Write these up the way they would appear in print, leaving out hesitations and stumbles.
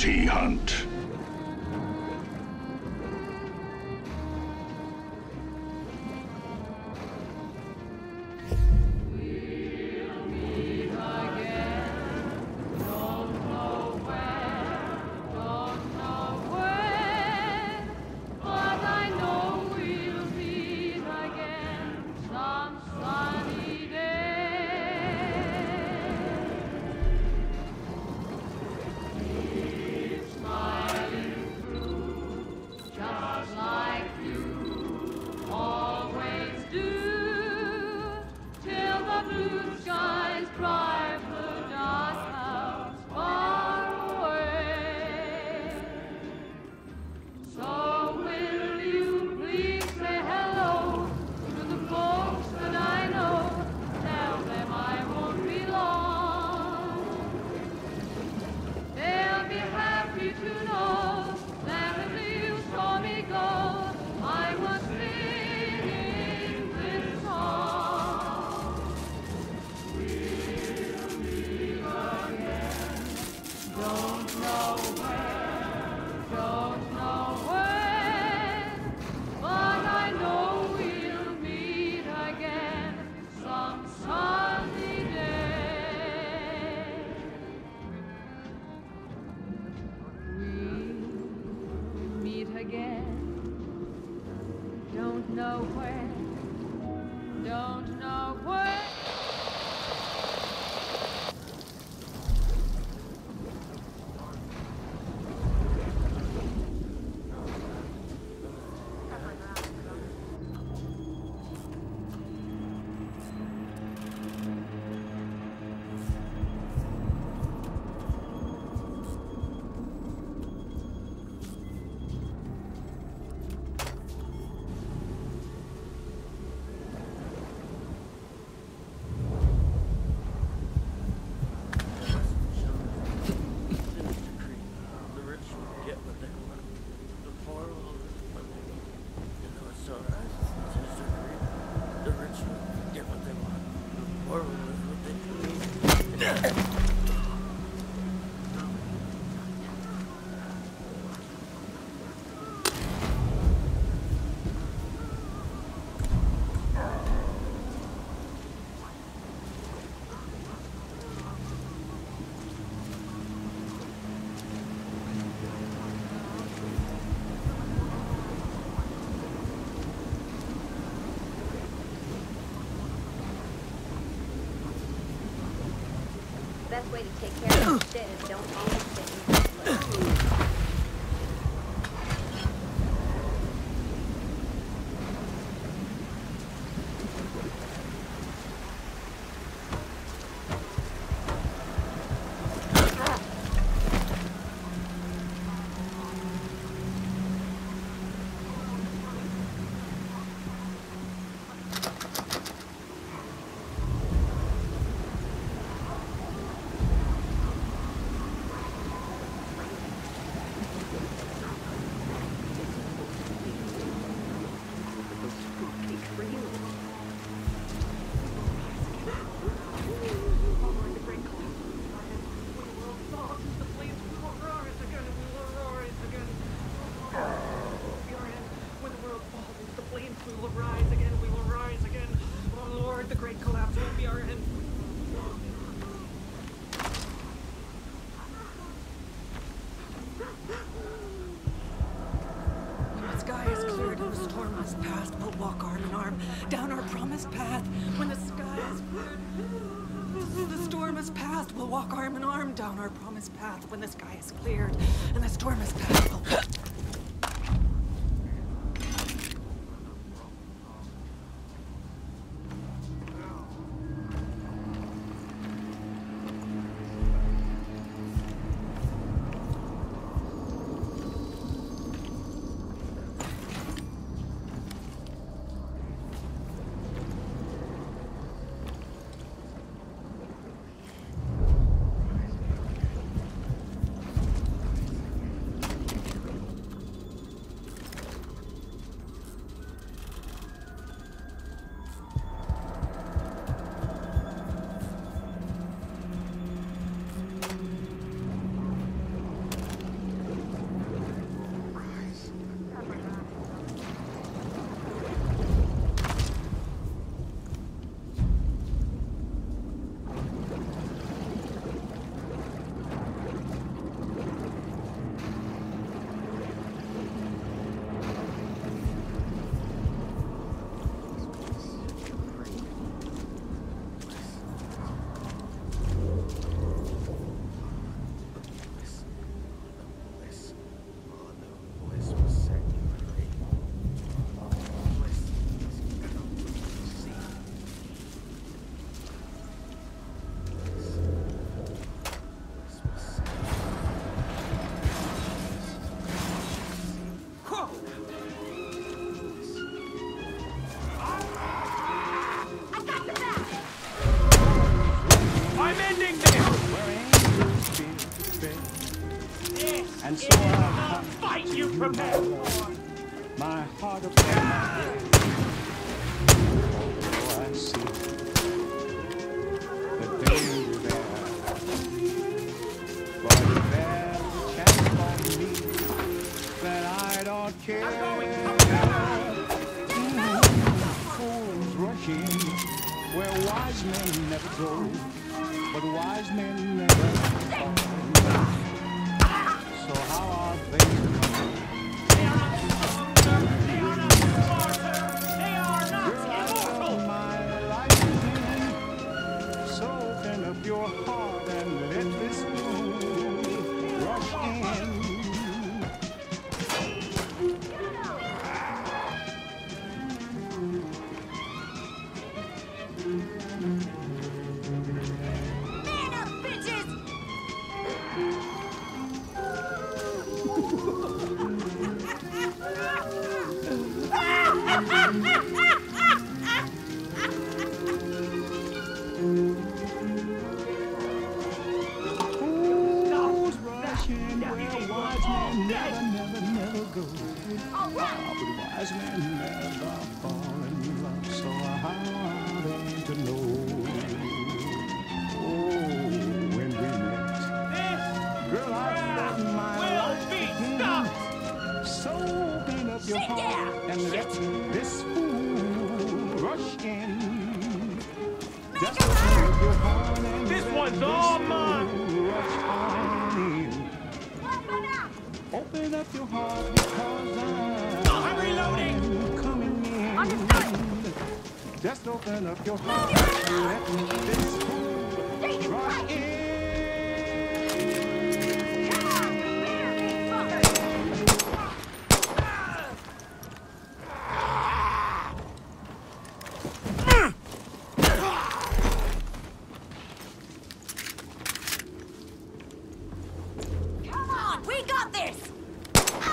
bounty hunt. Best way to take care of it is don't always sit in the down our promised path when the sky is cleared and the storm is past. And so I'll fight you prepare for. My heart upon my head. Oh, I see. The day will bear. For you bear the chance on me that I don't care. I'm going fools rushing where wise men never go. But wise men never go. So how are they? They are not stronger, they are not smarter, they are not immortal. My life is in, so open up your heart and let this moon rush in. Man up, bitches! Wise men never fall in love, so how are they to know? Oh, when we met, this girl, I thought my life be stopped. So open up your heart and let this fool rush in. Just open up your heart and this one's all mine. Rush on in. Open up your heart because I'm reloading. Coming in. Just open up your heart. Let this fool right in. Come on, where fucker? We got this! Ah!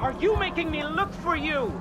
are you making me look for you?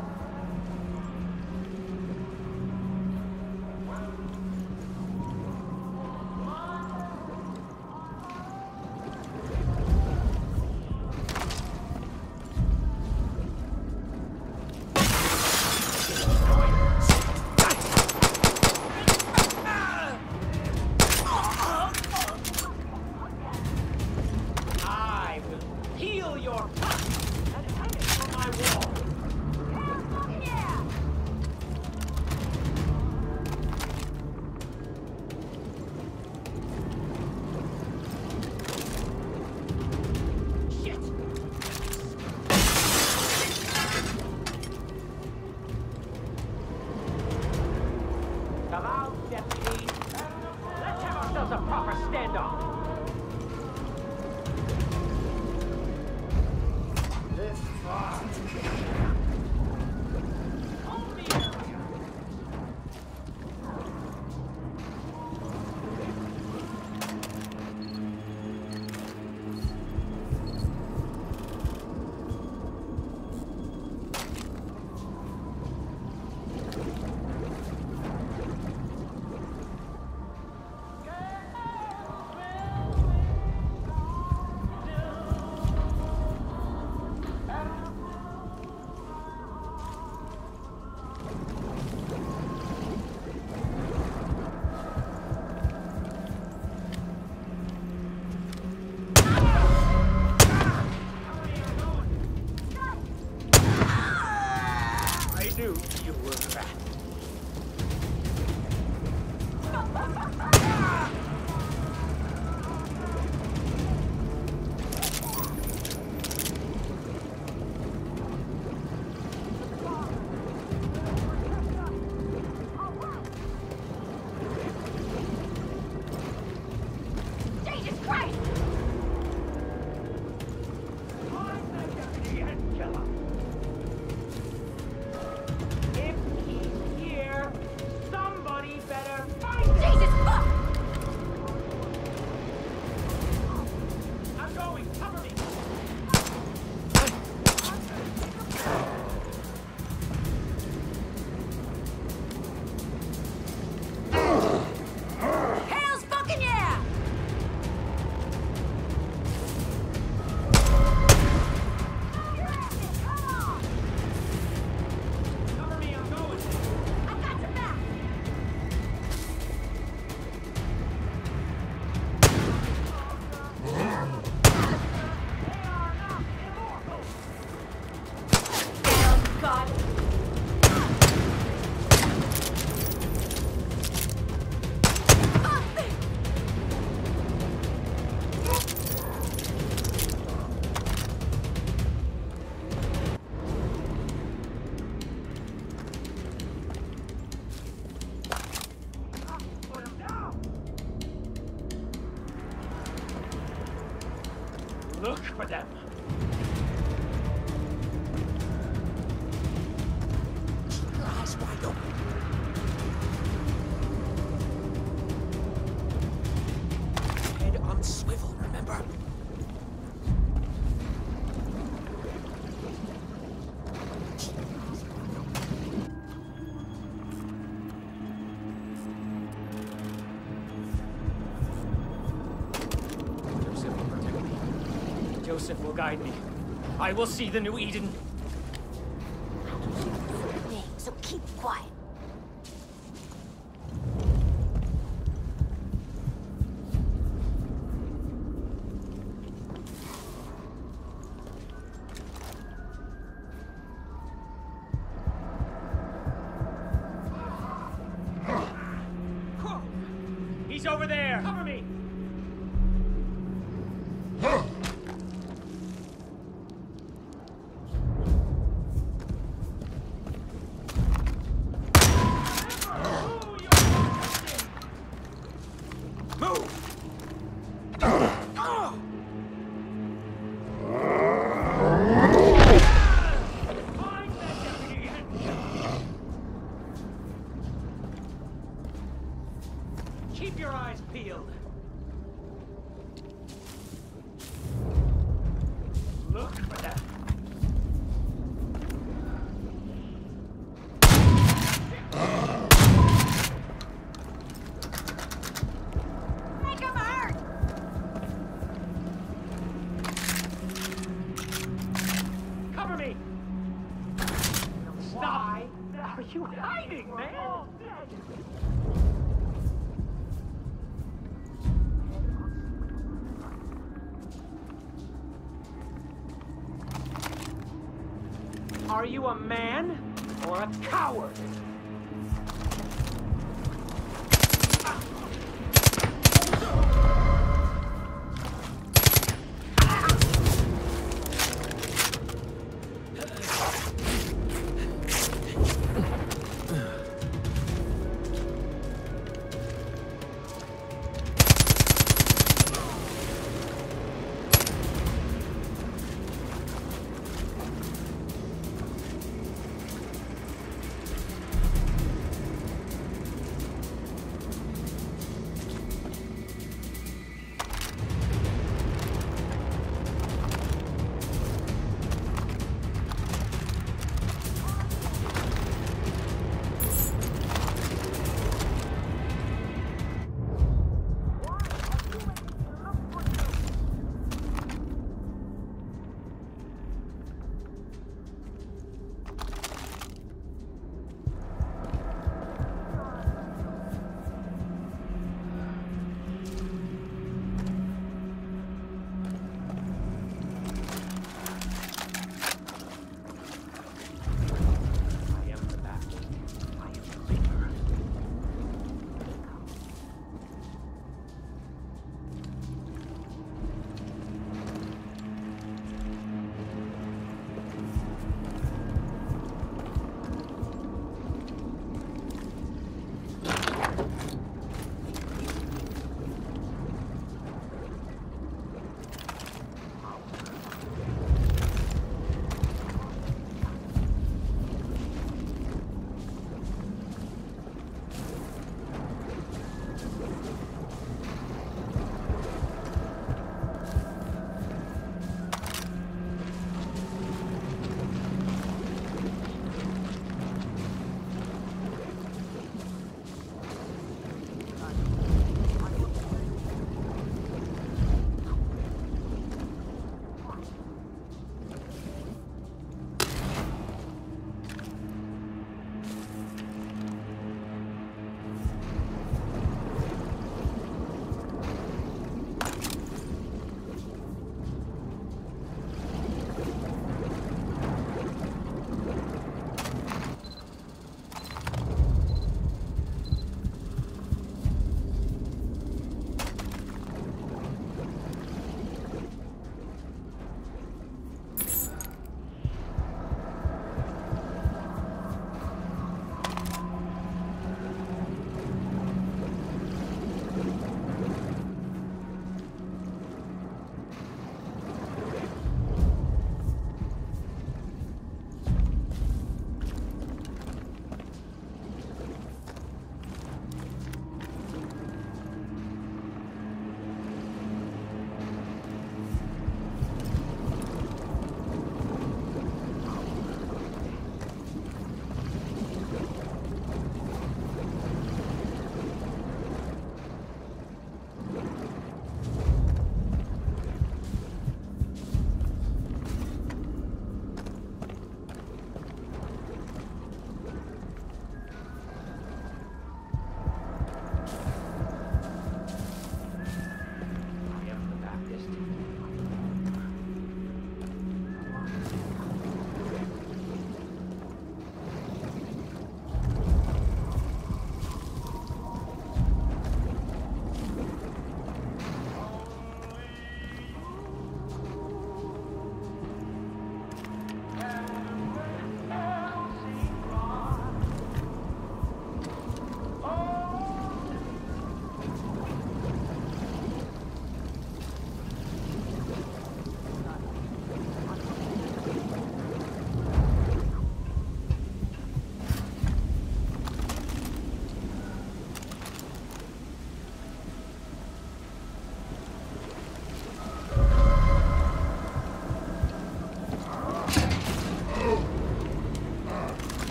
Look for them. Eyes wide open. Head on swivel, remember? Joseph will guide me. I will see the new Eden. I don't hear a thing, so keep quiet. He's over there. Cover me. Keep your eyes peeled. Look for that. are you hiding, man? Are you a man or a coward?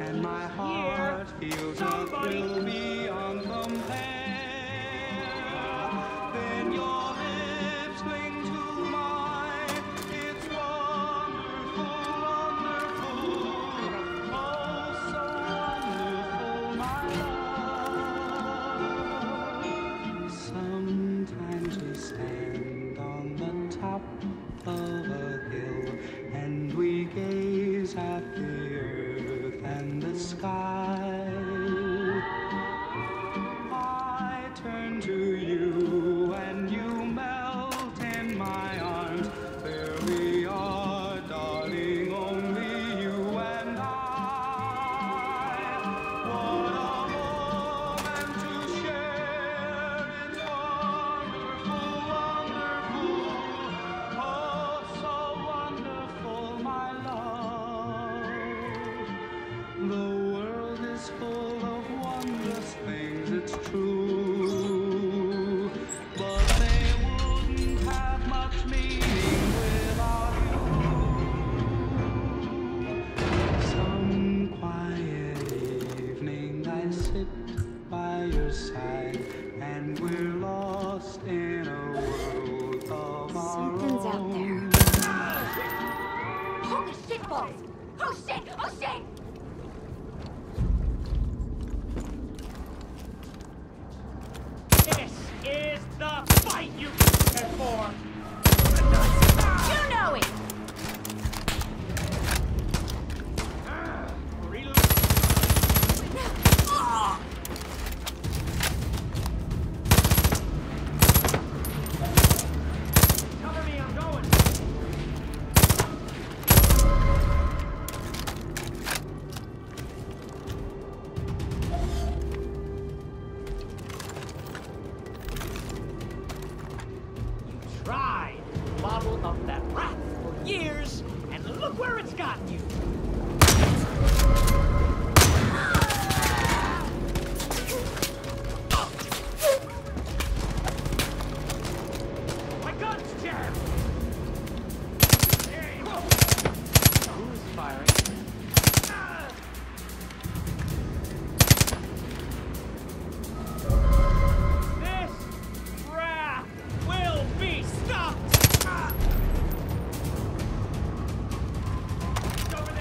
And my heart feels a thrill beyond compare. Then your lips cling to mine. It's wonderful, wonderful, oh so wonderful, my love. Sometimes we stand on the top of a hill and we gaze at the and the sky. I turn to you and you melt in my arms. There we are, darling, only you and I. What a moment to share. It's wonderful, wonderful, oh so wonderful, my love. The world is full of wondrous things, it's true, but they wouldn't have much meaning without you. Some quiet evening I sit by your side, and we're lost in a world of our own. Something's out there. Holy shit, balls! Oh shit! Oh shit! Is the fight you prepared for? You know it! Of that rat for years, and look where it's gotten you. My gun's jammed. Who's firing? Over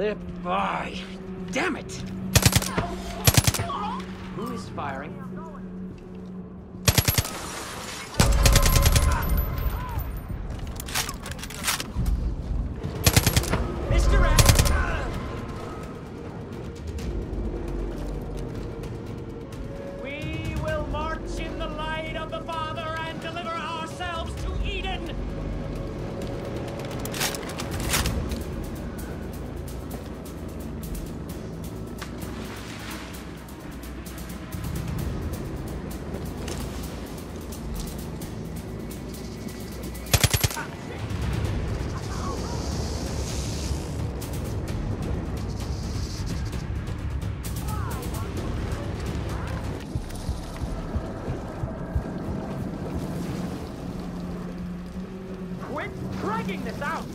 lip. Boy, damn it! Who is firing? Dragging this out!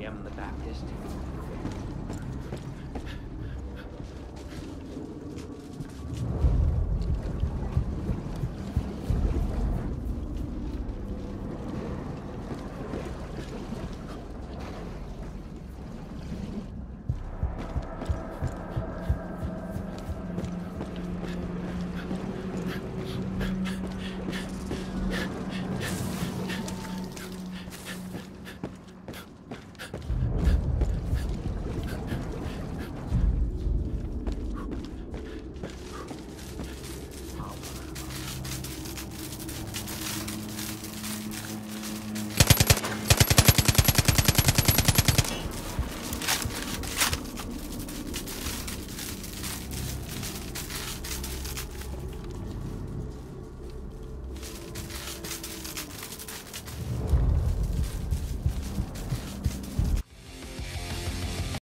I am the Baptist.